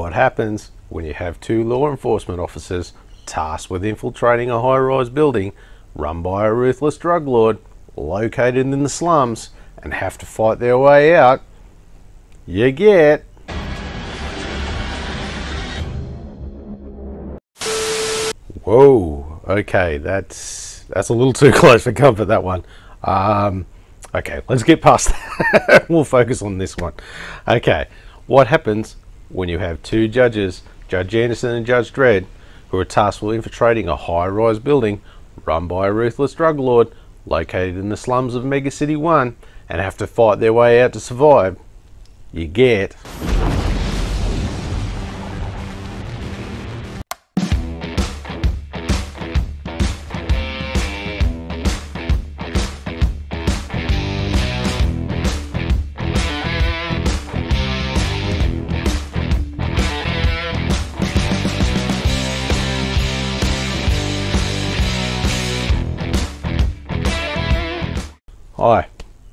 What happens when you have two law enforcement officers tasked with infiltrating a high-rise building run by a ruthless drug lord located in the slums and have to fight their way out? You get... Whoa, okay, that's a little too close for comfort, that one. Okay, let's get past that. We'll focus on this one. Okay, what happens when you have two judges, Judge Anderson and Judge Dredd, who are tasked with infiltrating a high-rise building run by a ruthless drug lord located in the slums of Mega City One and have to fight their way out to survive? You get... Hi,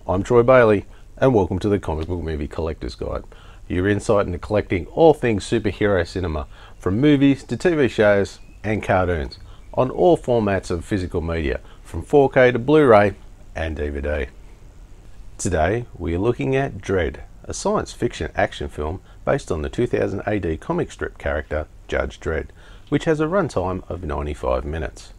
I'm Troy Bailey and welcome to the Comic Book Movie Collectors Guide, your insight into collecting all things superhero cinema, from movies to TV shows and cartoons, on all formats of physical media, from 4K to Blu-ray and DVD. Today we are looking at Dredd, a science fiction action film based on the 2000 AD comic strip character Judge Dredd, which has a runtime of 95 minutes.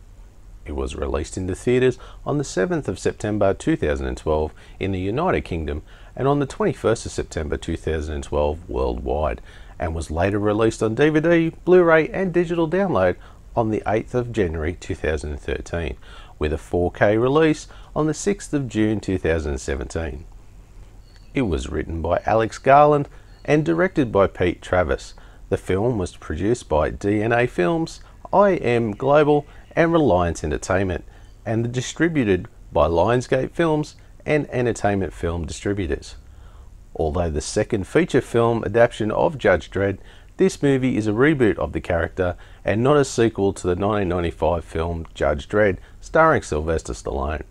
It was released into theatres on the 7th of September 2012 in the United Kingdom and on the 21st of September 2012 worldwide, and was later released on DVD, Blu-ray and digital download on the 8th of January 2013, with a 4K release on the 6th of June 2017. It was written by Alex Garland and directed by Pete Travis. The film was produced by DNA Films, IM Global and Reliance Entertainment, and distributed by Lionsgate Films and Entertainment Film Distributors. Although the second feature film adaptation of Judge Dredd, this movie is a reboot of the character and not a sequel to the 1995 film Judge Dredd, starring Sylvester Stallone.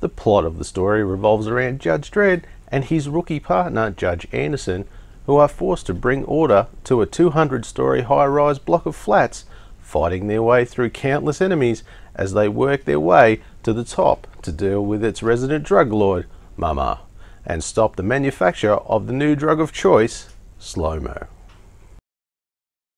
The plot of the story revolves around Judge Dredd and his rookie partner Judge Anderson, who are forced to bring order to a 200-story high-rise block of flats, fighting their way through countless enemies as they work their way to the top to deal with its resident drug lord, Ma-Ma, and stop the manufacture of the new drug of choice, Slo-Mo.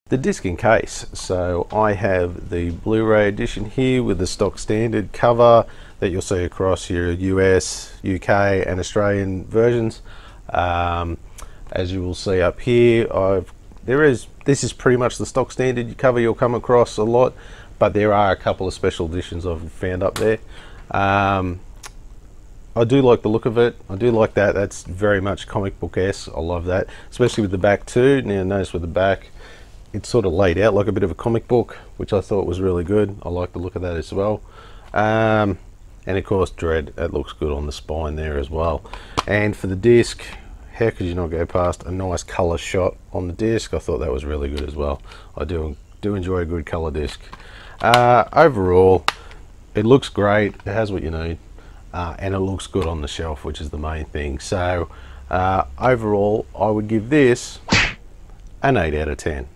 The disc in case. So I have the Blu-ray edition here with the stock standard cover that you'll see across your US, UK and Australian versions. As you will see up here, this is pretty much the stock standard cover you'll come across a lot, but there are a couple of special editions I've found up there. I do like the look of it. I do like that. That's very much comic book-esque. I love that, especially with the back too. Now notice with the back, it's sort of laid out like a bit of a comic book, which I thought was really good. I like the look of that as well. And of course Dredd, that looks good on the spine there as well. And for the disc, how could you not go past a nice colour shot on the disc? I thought that was really good as well. I do enjoy a good colour disc. Overall, it looks great. It has what you need. And it looks good on the shelf, which is the main thing. So, overall, I would give this an 8 out of 10.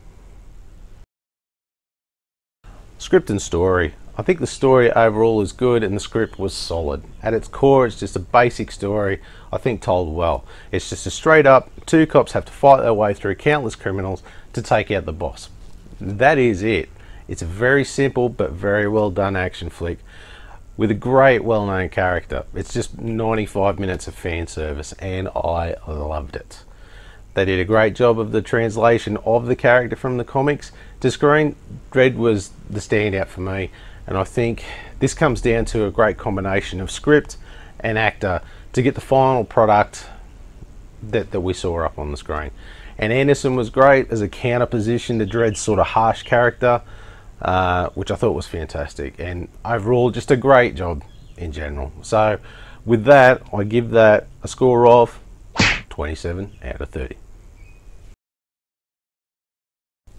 Script and story. I think the story overall is good and the script was solid. At its core, it's just a basic story, I think told well. It's just a straight up, two cops have to fight their way through countless criminals to take out the boss. That is it. It's a very simple but very well done action flick with a great well-known character. It's just 95 minutes of fan service and I loved it. They did a great job of the translation of the character from the comics to screen. Dredd was the standout for me. And I think this comes down to a great combination of script and actor to get the final product that we saw up on the screen. And Anderson was great as a counterposition to Dredd's sort of harsh character, which I thought was fantastic. And overall, just a great job in general. So with that, I give that a score of 27 out of 30.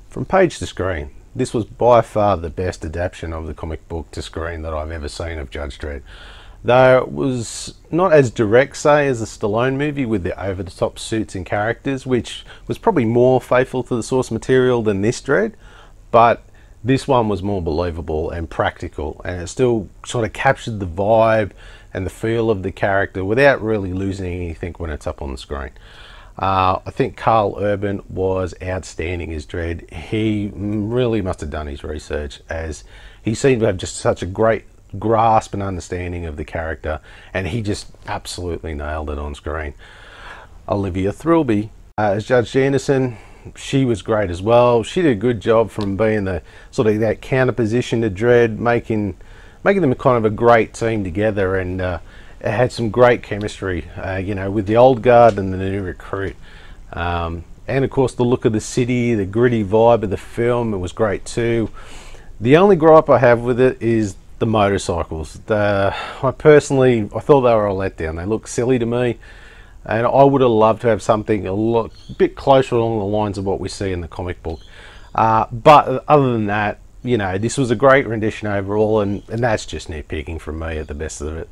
From page to screen. This was by far the best adaptation of the comic book to screen that I've ever seen of Judge Dredd. Though it was not as direct, say, as the Stallone movie with the over-the-top suits and characters, which was probably more faithful to the source material than this Dredd, but this one was more believable and practical, and it still sort of captured the vibe and the feel of the character without really losing anything when it's up on the screen. I think Karl Urban was outstanding as Dredd. He really must have done his research, as he seemed to have just such a great grasp and understanding of the character, and he just absolutely nailed it on screen. Olivia Thirlby as Judge Anderson, she was great as well. She did a good job from being the sort of that counter position to Dredd, making them kind of a great team together, and it had some great chemistry, you know, with the old guard and the new recruit. And of course the look of the city, the gritty vibe of the film, it was great too. The only gripe I have with it is the motorcycles. I thought they were a letdown. They looked silly to me, and I would have loved to have something a bit closer along the lines of what we see in the comic book. But other than that, you know, this was a great rendition overall, and that's just nitpicking from me at the best of it.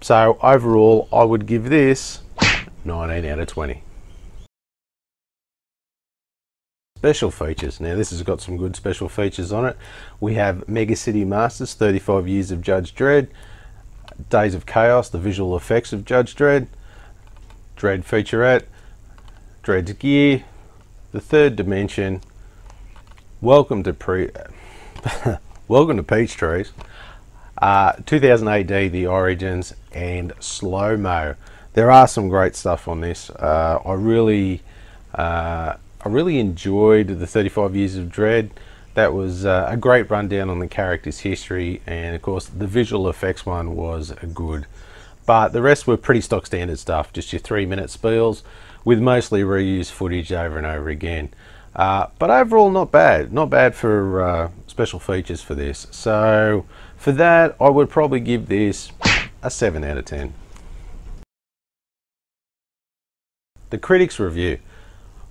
So overall, I would give this 19 out of 20. Special features. Now this has got some good special features on it. We have Mega City Masters, 35 years of Judge Dredd, Days of Chaos, the visual effects of Judge Dredd, Dredd featurette, Dredd's gear, the third dimension, welcome to Peach Trees, 2000 AD, the origins, and Slo-Mo. There are some great stuff on this. I really enjoyed the 35 years of Dredd. That was a great rundown on the character's history, and of course the visual effects one was good, but the rest were pretty stock standard stuff, just your 3-minute spiels with mostly reused footage over and over again. But overall, not bad for special features for this. So for that, I would probably give this a 7 out of 10. The critics review,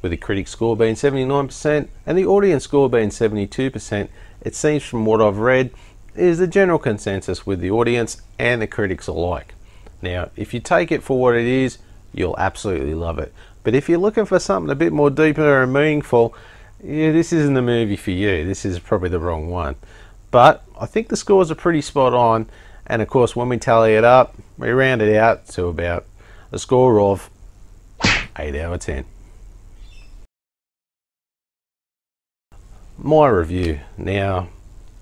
with the critic score being 79% and the audience score being 72%, it seems from what I've read is the general consensus with the audience and the critics alike. Now, if you take it for what it is, you'll absolutely love it. But if you're looking for something a bit more deeper and meaningful, yeah, this isn't the movie for you. This is probably the wrong one. But I think the scores are pretty spot on, and of course when we tally it up, we round it out to about a score of 8 out of 10. My review. Now,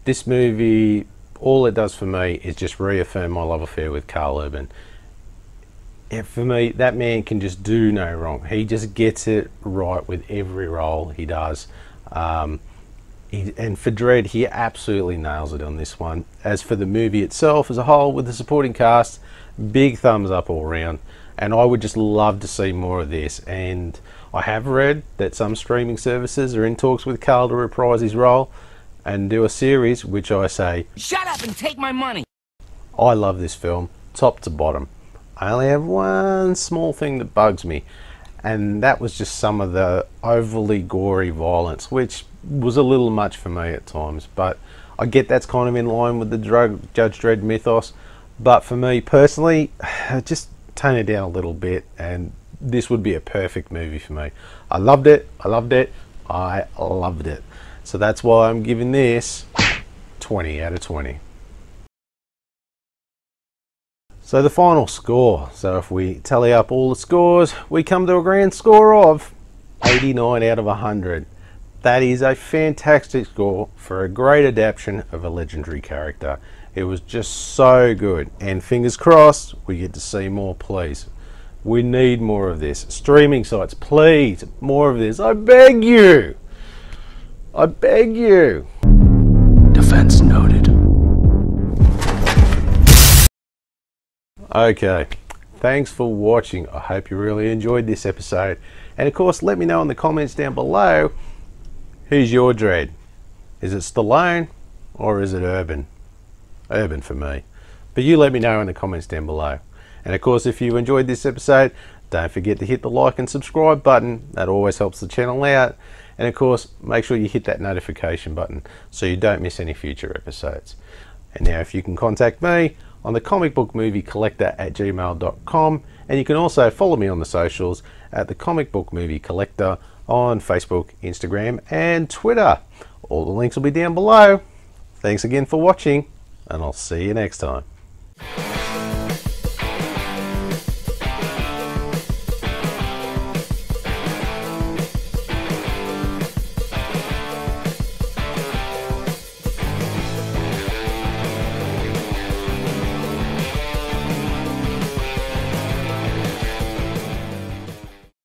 this movie, all it does for me is just reaffirm my love affair with Karl Urban. And for me, that man can just do no wrong. He just gets it right with every role he does. And for Dredd, he absolutely nails it on this one. As for the movie itself as a whole, with the supporting cast, big thumbs up all round. And I would just love to see more of this. And I have read that some streaming services are in talks with Karl to reprise his role and do a series, which I say, shut up and take my money. I love this film, top to bottom. I only have one small thing that bugs me, and that was just some of the overly gory violence, which was a little much for me at times. But I get that's kind of in line with the Judge Dredd mythos, but for me personally, just tone it down a little bit, and this would be a perfect movie for me. I loved it, I loved it, I loved it. So that's why I'm giving this 20 out of 20. So the final score. So if we tally up all the scores, we come to a grand score of 89 out of 100. That is a fantastic score for a great adaptation of a legendary character. It was just so good, and fingers crossed we get to see more, please. We need more of this. Streaming sites, please, more of this. I beg you. I beg you. Defense noted. Okay, thanks for watching. I hope you really enjoyed this episode. And of course, let me know in the comments down below, who's your Dredd? Is it Stallone or is it Urban? Urban for me. But you let me know in the comments down below. And of course, if you enjoyed this episode, don't forget to hit the like and subscribe button. That always helps the channel out. And of course, make sure you hit that notification button so you don't miss any future episodes. And now if you can contact me, on the comicbookmoviecollector@gmail.com, and you can also follow me on the socials at the Comic Book Movie Collector on Facebook, Instagram and Twitter. All the links will be down below. Thanks again for watching, and I'll see you next time.